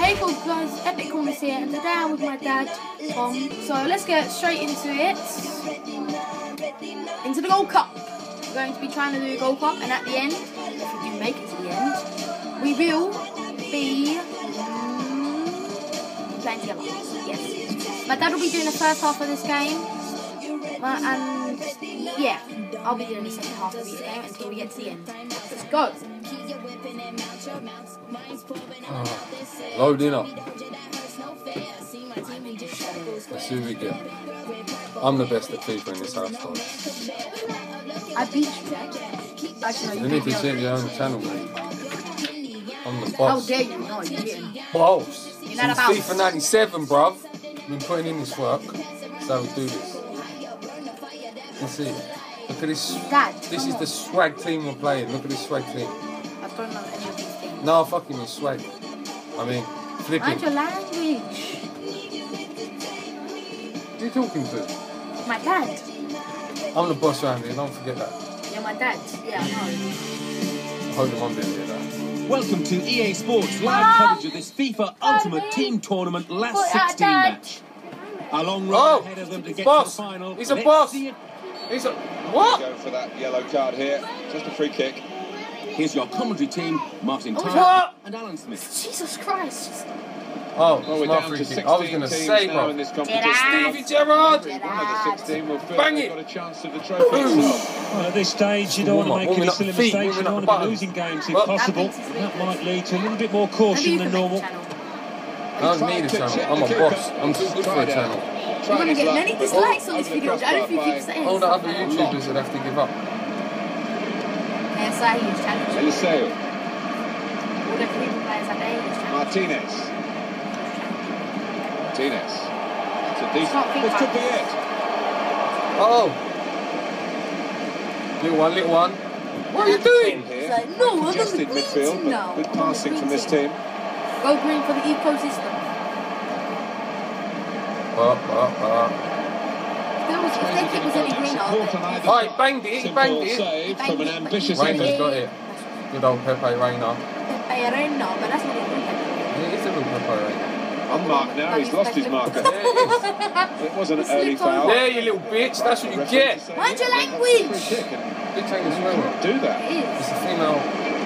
Hey guys, Epic Corners here, and today I'm with my dad, Tom. So let's get straight into it. Into the Gold Cup. We're going to be trying to do a Gold Cup, and at the end, if we do make it to the end, we will be playing together. Yes. My dad will be doing the first half of this game, and yeah, I'll be doing the second half of this game until we get to the end. Let's go. Loading up. Assume we get. I'm the best at FIFA in this household. I beat you. Actually, you need to see your own channel, mate. I'm the boss. How dare you? No, you didn't. Boss. You're not about FIFA 97, bruv. I've been putting in this work. That's how we do this. Let's see. Look at this. Dad, this is the swag team we're playing. Look at this swag team. I don't know any of these things. No, fucking it's swag. I mean, flipping. Mind your language. Who are you talking to? My dad. I'm the boss around here, don't forget that. You're my dad. Yeah, I know. I hope the mum didn't hear that. Welcome to EA Sports live coverage of this FIFA Ultimate Team tournament last 16 match. A long run ahead of them to get to the final. He's a boss. He's a what? Going for that yellow card here. Just a free kick. Here's your commentary team, Martin Tyler and Alan Smith. Jesus Christ. Oh, well, we're down to 16 teams now in this competition. Stevie Gerrard! One of the 16 will feel they've got a chance of the trophy. Well, at this stage, you don't want to make any silly mistakes. You don't want to be losing games if possible. That might lead to a little bit more caution than normal. I don't need a channel. I'm a boss. I'm too good for a channel. You're going to get many dislikes on this video, which I don't think keeps saying. All the other YouTubers would have to give up. Eliseo. Martinez. Martinez. That's a decent. This could be it. Oh. Little one. What are you doing? It's like, no, I'm not in midfield. No. Good passing from this team. Go green for the ecosystem. Oh, he banged it, Simple save from an ambitious Reina's got it. Good old Pepe Reina. Pepe Reina, but that's not a good Pepe. It is a good Pepe Reina. Unmarked now, he's lost his marker. It was an early foul. There, you little bitch, that's what you get. Mind your language! Do that. It is. It's a female.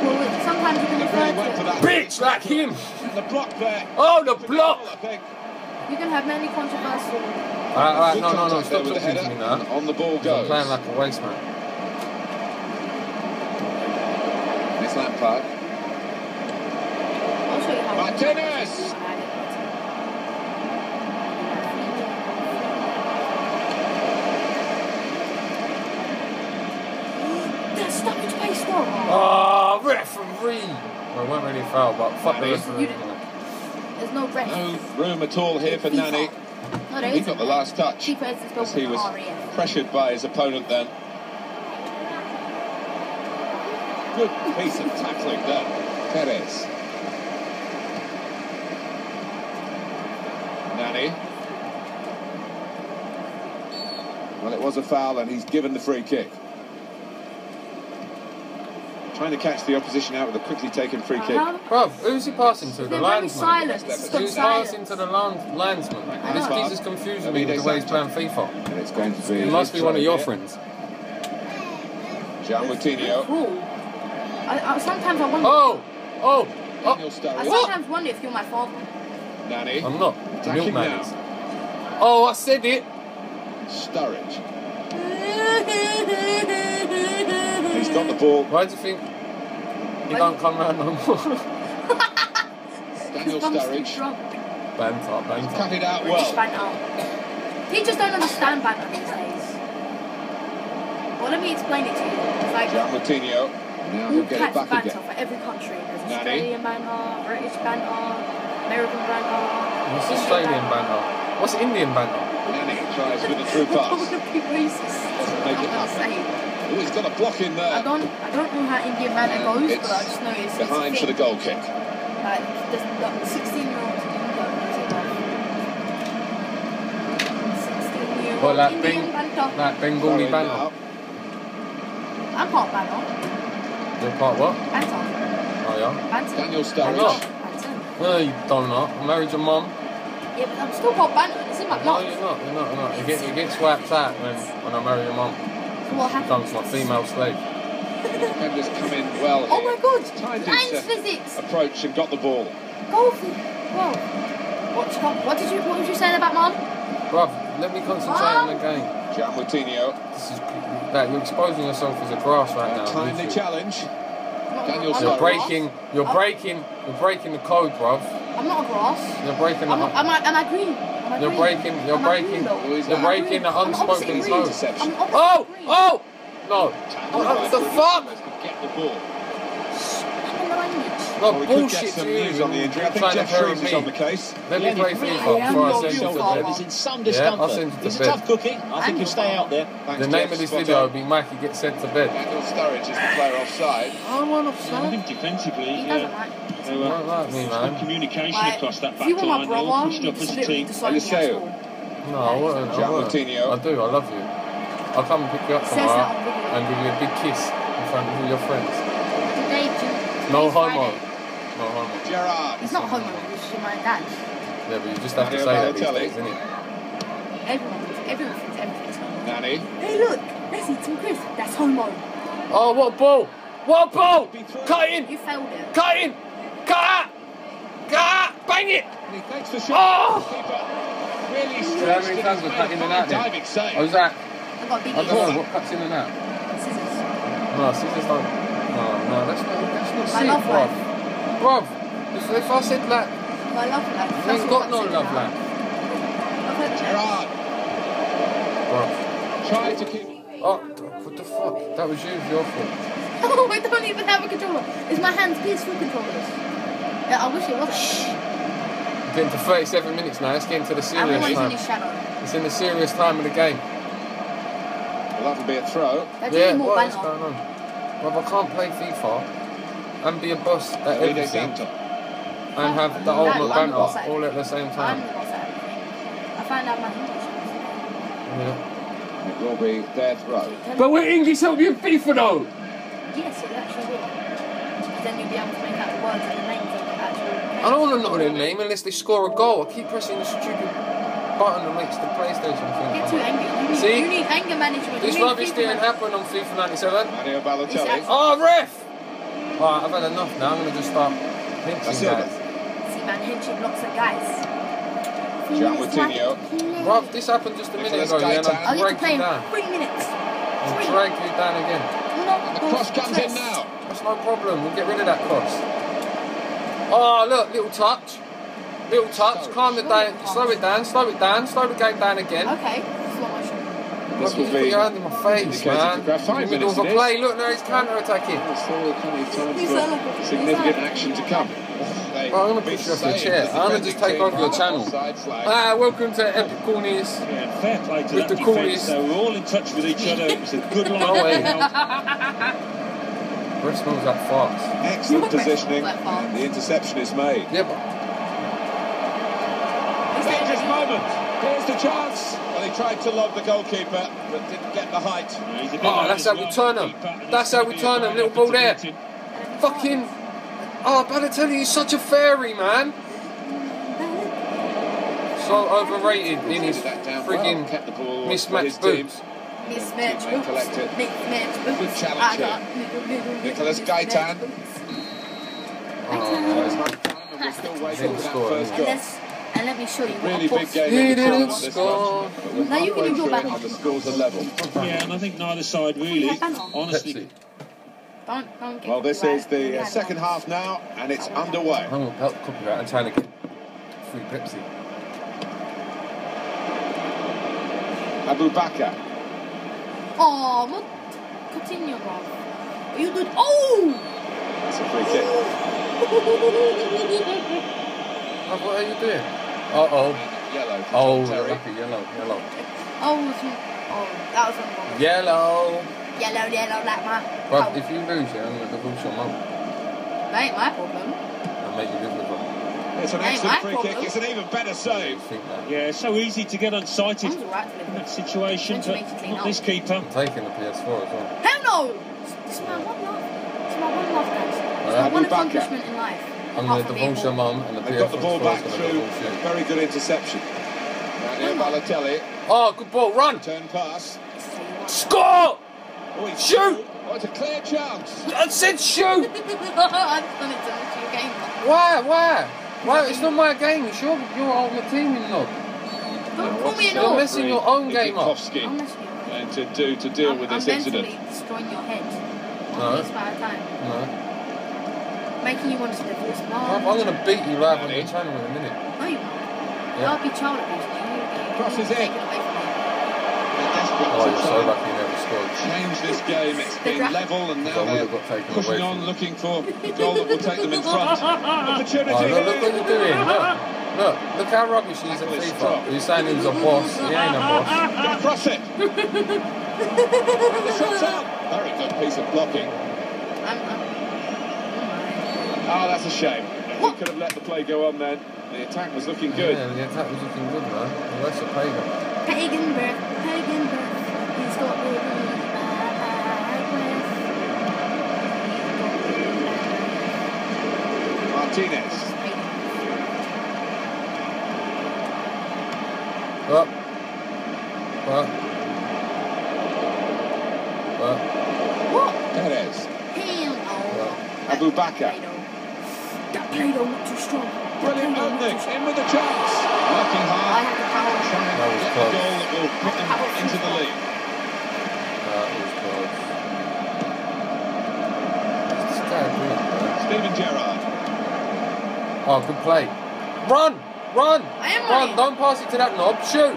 Well, sometimes you can refer to it. Bitch, like him! The block there. Oh, the block! You can have many controversial. Alright, no, stop talking to me now. On the ball goes. I'm playing like a waste man. It's Lampard. Martinez! That's stuck in space though. Oh, referee! Well, it went really foul, but fuck the referee. There's no ref. No room at all here for Nani. He got the last touch as he was pressured by his opponent then. Good piece of tackling there. Perez. Nani. Well, it was a foul and he's given the free kick. Trying to catch the opposition out with a quickly taken free kick. Bro, who's he passing to? The landsman. Who's passing to the landsman? And this piece is confusing me with the way he's playing FIFA. And it's going to be. It must be one of your friends. Gianluca. Sometimes I wonder. I sometimes wonder if you're my father. Nani. I'm not. Milkman is. Oh, I said it. Sturridge. He's got the ball. Why do you think he can't come round no more? Daniel Sturridge. Banter. He's cut it out well. He just don't understand banter these days. Well, let me explain it to you. It's like Martinho. Now he'll get it back banter again. For every country. There's Australian banter, British banter, American banter. What's Australian banter? What's Indian banter? Nani tries with a true pass. Oh, he's got a block in there. I don't know how Indian man goes, but I just know it's behind for the goal kick. Like, the 16-year-olds do not go. 16-year-olds. Well, that Bengali banter. I'm part banter. You're part what? Banter. Oh, yeah? Banter. Daniel Sturridge. No, you don't know. I'm married to mum. Yeah, but I'm still part banter. It's in my blood. No, you're not. It gets wiped out when I marry your mum. So what happens? Becomes my female slave. Members come in well. Oh my God! Science physics. Approach and got the ball. Golf. Whoa. What was you saying about mum? Bruv, let me concentrate on the game. Gianluca. This is that you're exposing yourself as a grass right now. Timely challenge. Daniel, you're breaking the code, bruv. I'm not a grass. You're breaking the. Am I green? You're breaking the unspoken code. Oh! Oh! No. What the fuck? Get the ball. Not bullshit to you. I'm trying to carry me. Let me play FIFA before I send you to bed. Yeah, I'll send you to bed. It's a tough cookie. I think you'll stay out there. The name of this video will be Mikey Gets Sent to Bed. Daniel Sturridge is the player offside. I'm on offside. I think defensively, yeah. They don't like me, man. Communication across that back line. They all pushed up as a team. No, I wouldn't. I do. I love you. I'll come and pick you up tomorrow and give you a big kiss in front of all your friends. No homo. No homo. Gerrard. It's not homo, it's just my dad. Yeah, but you just have to say that these days, isn't it? Everyone thinks everything's homo. Nanny. Hey, look. Let's eat some crisps. That's homo. Oh, what a ball. What a ball. Cut in. You failed it. Cut in. Cut out. Cut out. Bang it. Thanks for shooting. Oh. Really strange. How many times was cut in and out then? Oh, Zach. I don't know, what cuts in and out? Scissors. No, scissors don't. No, that's not sick, bruv. Bruv, if I said that... My love life. You ain't got no love life. Gerrard. Bruv. Try to keep... Oh, what the fuck? That was you, your fault. Oh, I don't even have a controller. It's my hands PS4 controllers. Yeah, I wish it wasn't. Shh. We're getting to 37 minutes now. Let's get into the serious time. Everyone's in his shadow. It's in the serious time of the game. That would be a throw. Yeah, what is going on? Well, I can't play FIFA and be a boss at everything and have the ultimate banter all at the same time. I find out my English. Yeah. It will be their throw. But we're English, so we're in FIFA though! Yes, it actually will. Because then you'll be able to make out the words and the names of the actual. I don't want to know their name unless they score a goal. I keep pressing the stupid button that makes the PlayStation thing. Get too angry. You need anger management. This rubbish didn't happen on FIFA 97. Mario Balotelli. Oh, ref! Alright, I've had enough now. I'm going to just start hinching guys. See, man, hinching blocks at guys. Bruv, this happened just a minute ago, and I dragged you down. 3 minutes. I dragged you down again. And the cross comes in now. That's no problem. We'll get rid of that cross. Oh, look, little touch. Little touch, calm it down, slow it down, slow the game down again. Okay, slow motion. This will be your hand in my face, man. In the middle of a play, look, now he's counter-attacking. Significant action to come. I'm going to push you off your chair. I'm going to just take over your channel. Welcome to Epic Corners. With the Corners. So we're all in touch with each other. It was a good line. Bristol's moves up fast. Excellent positioning. The interception is made. Moment. Here's the chance. Well, he tried to lob the goalkeeper, but didn't get the height. Oh, that's how we turn him. That's how we turn him. Little ball there. Fucking. Oh, Balotelli, he's such a fairy, man. So overrated in his frigging mismatched boots. Mismatched boots. Good challenge here. Nicolas Gaitan. Oh, that's not. And let me show you really what big game. He didn't score. Now you can enjoy banter. Yeah, and I think neither side really, honestly. Well, this is the second half now, and it's underway. I'm going to help copyright and try to get free Pepsi. Abu Bakr. Oh, what? Continue, bro. You did. Oh! That's a free kick. What are you doing? Uh-oh. Yellow. Oh, lucky yellow. Oh, that was wrong. Yellow, like my... Well, if you lose, I'm going to lose your mum. That ain't my problem. I'll make you live with her. It's an excellent free kick. It's an even better save. Yeah, it's so easy to get unsighted in that situation, but not this keeper. I'm taking the PS4 as well. Hell no! It's my one love. It's my one love, guys. It's my one accomplishment in life. I'm going to divorce your mum and the PS4. They've got the ball back through. Very good interception. Mario Balotelli. Oh, good ball. Run. Turn pass. Score! Shoot! Oh, it's a clear chance. I said shoot! I just wanted to watch your game. Why? Why? It's not my game, it's your ultimate team, you know. Don't call me an old. You're messing your own game up. And to deal with this incident. I'm mentally destroying your head. No. This part of time. No. Making you want to divorce mom. I'm going to beat you live on your channel in a minute. No, you won't. Yeah. I'll be child abuse. Crosses in. Oh, you're so lucky you never scored. Change this game, it's been level and now they're pushing on looking for the goal that will take them in front. Opportunity! Oh, look what you're doing, look how rubbish he is at FIFA. You're saying he was a boss, he ain't a boss. Gonna cross it! The shot's out! Very good piece of blocking. Oh, that's a shame. He could have let the play go on then. The attack was looking good. Yeah, the attack was looking good, man. That's a pagan. Pagan birth. He's got really bad. Martinez. What? Perez. Abu Bakr. That play though not too strong. Brilliant opening, in with a chance. Working hard, trying to get the goal that will put them into the lead. That was close. Stevie Gerrard. Oh, good play. Run! Run, don't pass it to that knob, shoot.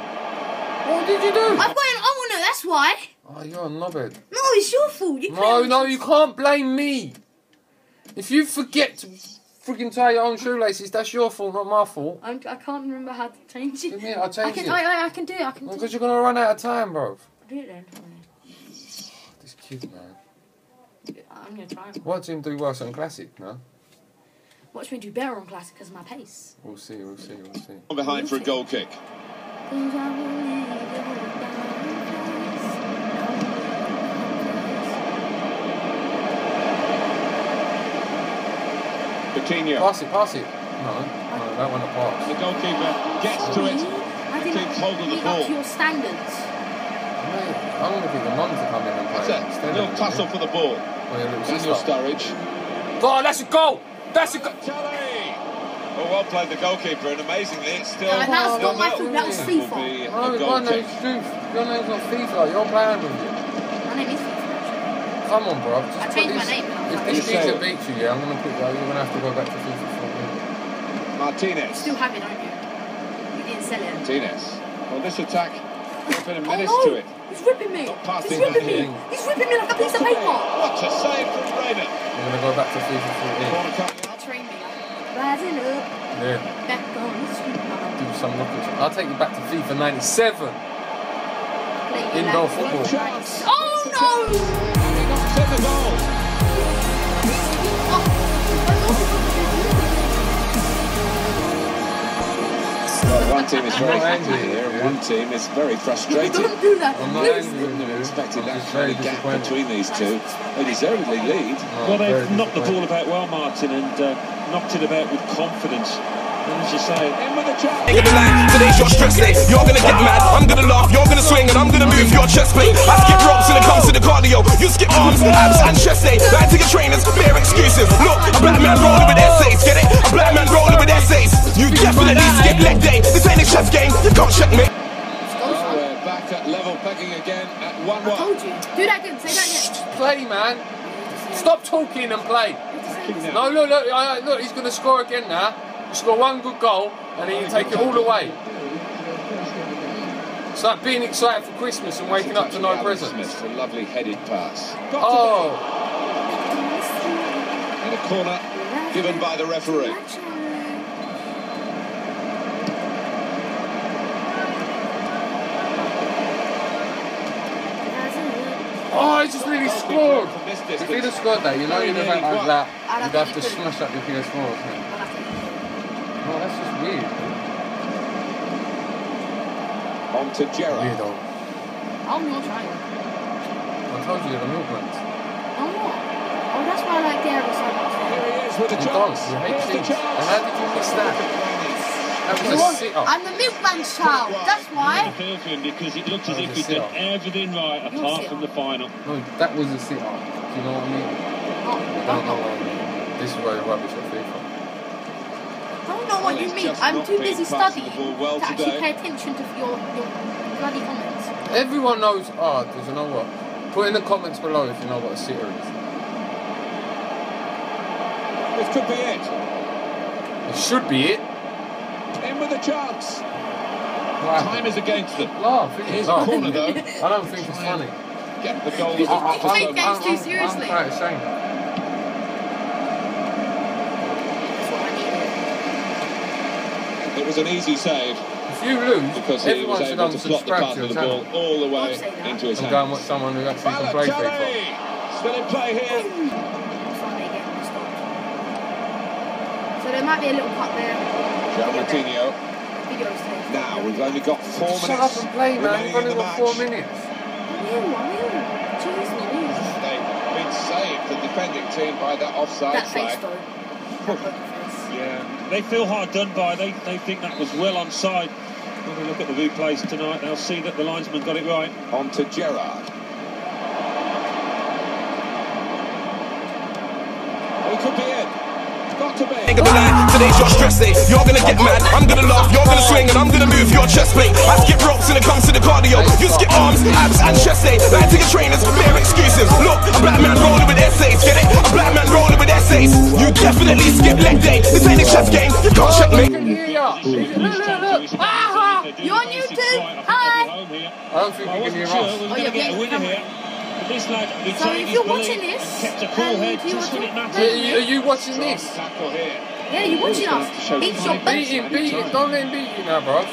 What did you do? I've got an owner, that's why. Oh, you're a knobhead. No, it's your fault. No, you can't blame me. If you forget to freaking tie your own shoelaces, that's your fault, not my fault. I can't remember how to change it. Yeah, I'll change it. I can do it, because you're going to run out of time, bro. Do it then. This kid, man. I'm going to try him. Watch him do worse on Classic, no? Watch me do better on Classic because of my pace. We'll see. I'm behind for a goal kick. Pass it. No, that one to pass. The goalkeeper gets to it. Keeps hold of the ball. Your standards. I'm going to be the mum to come in and play. That's a little tussle for the ball. Daniel Sturridge. Oh, that's a goal! Well, well played the goalkeeper, and amazingly, it's still. No, that was not my fault. That was FIFA. My name's FIFA. Your name's not FIFA. You're playing with it. My name is FIFA. Come on, bro. I changed my name. If this FIFA beats you, yeah, I'm going to put you. You're going to have to go back to FIFA 14. Martinez. You still have it, aren't you? You didn't sell it. Martinez. Well, this attack has been a menace to it. He's ripping me. He's ripping me like a piece of paper. What a save from Reina. You're going to go back to FIFA 14. I'll train me. Rising up. Yeah. Back on the street. Do some rockets. I'll take you back to FIFA 97. Indoor football. Oh, no. He got 7 goals. One team is very angry here, and one team is very frustrated. Don't do that. I wouldn't have expected that kind of gap between these two. They deservedly lead. Well, they've knocked the ball about well, Martin, and knocked it about with confidence. And as you say, in with a chance. Ain't gonna lie, today's your stress day. You're gonna get mad, I'm gonna laugh, you're gonna swing, and I'm gonna move your chest plate. I skip ropes when it comes to the cardio. You skip arms, abs, and chest day. Back to your trainers, bare excuses. Look, a black man rolling with essays, get it? A black man rolling with essays. You definitely skip leg day. This ain't a chess game, you can't check me. We're back at level pegging again at 1-1. I told you. Do that again, say that again. Play, man. Stop talking and play. No, look, he's gonna score again now. You score one good goal and then you take it all away. It's like being excited for Christmas and waking up to no presents. A lovely headed pass. And a corner given by the referee. Oh, he just really scored. If he'd have scored that, you know, you'd have had like that. You'd have to smash up your PS4 or something. Weird. On to Gerrard. Weirdo. I'm not trying. I told you the movement. I'm not. Oh, that's why I like Gerrard so much. Here he is with a chance. Here's the chance. And how did you miss that? I'm the milkman child, that's why. Because it looked as if we'd done everything right apart from the final. No, that was a sit-up. Do you know what I mean? I don't know what I mean. This is where you're rubbish at FIFA. I don't know what you mean. I'm too busy studying to actually pay attention to your bloody comments. Everyone knows art, does you know what? Put in the comments below if you know what a sitter is. This could be it. It should be it. In with a chance. Wow. Time is against them. Laugh. Here's a corner though. I don't think it's funny. Get the goal. You take games too seriously. I'm quite ashamed. That's what I mean. It was an easy save. If you lose, because everyone should unsubscribe to the ball all the way into his hands. I'm going with someone who actually can play FIFA. Still in play here. So there might be a little cut there. Martino. Now we've only got 4 minutes. Shut up and play, man. We've only got 4 minutes. They've been saved, the defending team, by that offside flag. Yeah, they feel hard done by. They think that was well onside. When we look at the replays tonight, they'll see that the linesman got it right. On to Gerrard. It could be it. Ain't gonna lie, today's your stress day. You're gonna get mad, I'm gonna laugh, you're gonna swing, and I'm gonna move your chest plate. I skip ropes when it comes to the cardio. You skip arms, abs, and chest day. Bad ticket trainers, bare excuses. Look, a black man rolling with essays, get it? A black man rolling with essays. You definitely skip leg day. This ain't a chess game, you can't checkmate. Look. You're new too? Hi. I don't think we can hear us. Oh, you're getting this lad, so if you're watching this, are you watching this? Yeah, you're watching us. Beat him. Don't let him beat you now, bruv.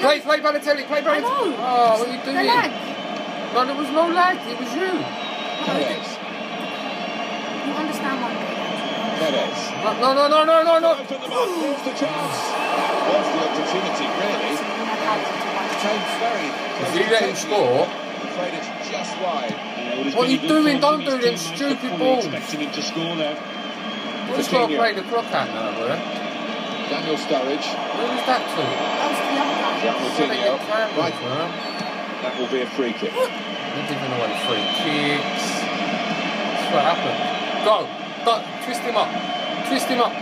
Play Balotelli, play Balotelli. Oh, what are you doing? The lag. No, there was no lag. It was you. Perez. You understand what I'm saying? No. Open the mark. There's the chance. What's the opportunity, really? If you let him score. It's just wide. Yeah, what are you doing? Don't do them stupid balls. Expecting him to score there. We've just got to play the clock out now, bro. Daniel Sturridge. Where was that to? That was the other guy. Right, man. That will be a free kick. We're giving away free kicks. That's what happened. Go. Twist him up. Twist him up.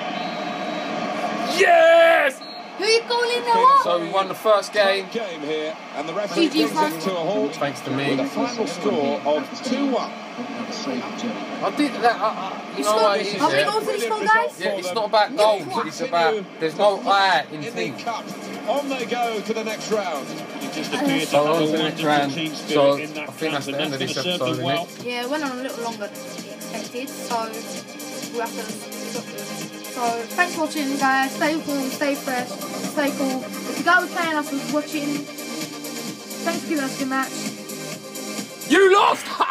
Yes! Who are you calling now on? So we won the first game here, and the referee brings it to a halt. Thanks to me. With a final score of 2-1. I did that. Have we gone to this goal, guys? Yeah, it's not about goals. It's about there's no eye in things. On they go to the next round. So on to the next round. So I think that's the end of this episode, isn't it? Yeah, it went on a little longer than expected, so we have to. So, thanks for watching, guys. Stay cool, stay fresh, stay cool. If the guy was playing us was watching, thanks for giving us the match. You lost!